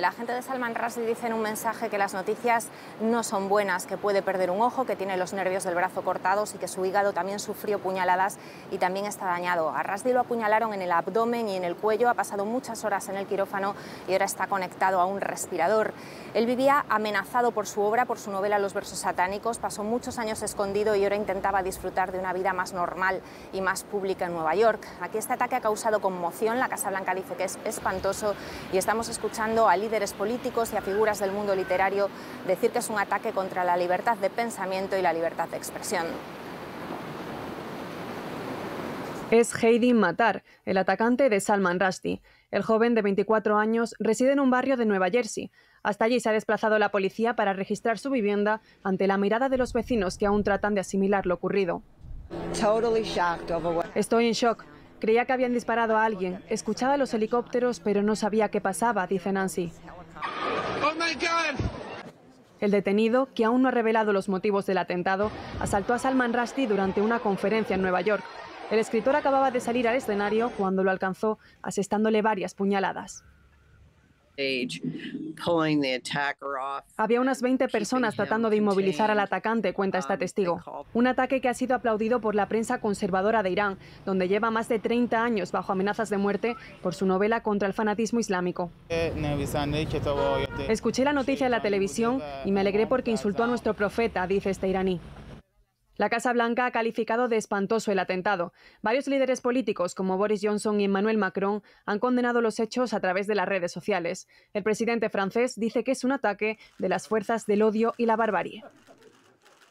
La gente de Salman Rushdie dice en un mensaje que las noticias no son buenas, que puede perder un ojo, que tiene los nervios del brazo cortados y que su hígado también sufrió puñaladas y también está dañado. A Rushdie lo apuñalaron en el abdomen y en el cuello, ha pasado muchas horas en el quirófano y ahora está conectado a un respirador. Él vivía amenazado por su obra, por su novela Los versos satánicos, pasó muchos años escondido y ahora intentaba disfrutar de una vida más normal y más pública en Nueva York. Aquí este ataque ha causado conmoción, la Casa Blanca dice que es espantoso y estamos escuchando a líderes políticos y a figuras del mundo literario decir que es un ataque contra la libertad de pensamiento y la libertad de expresión. Es Hadi Matar, el atacante de Salman Rushdie. El joven de 24 años reside en un barrio de Nueva Jersey. Hasta allí se ha desplazado la policía para registrar su vivienda ante la mirada de los vecinos que aún tratan de asimilar lo ocurrido. Estoy en shock. Creía que habían disparado a alguien, escuchaba los helicópteros, pero no sabía qué pasaba, dice Nancy. El detenido, que aún no ha revelado los motivos del atentado, asaltó a Salman Rushdie durante una conferencia en Nueva York. El escritor acababa de salir al escenario cuando lo alcanzó, asestándole varias puñaladas. Había unas 20 personas tratando de inmovilizar al atacante, cuenta este testigo. Un ataque que ha sido aplaudido por la prensa conservadora de Irán, donde lleva más de 30 años bajo amenazas de muerte por su novela contra el fanatismo islámico. Escuché la noticia en la televisión y me alegré porque insultó a nuestro profeta, dice este iraní. La Casa Blanca ha calificado de espantoso el atentado. Varios líderes políticos como Boris Johnson y Emmanuel Macron han condenado los hechos a través de las redes sociales. El presidente francés dice que es un ataque de las fuerzas del odio y la barbarie.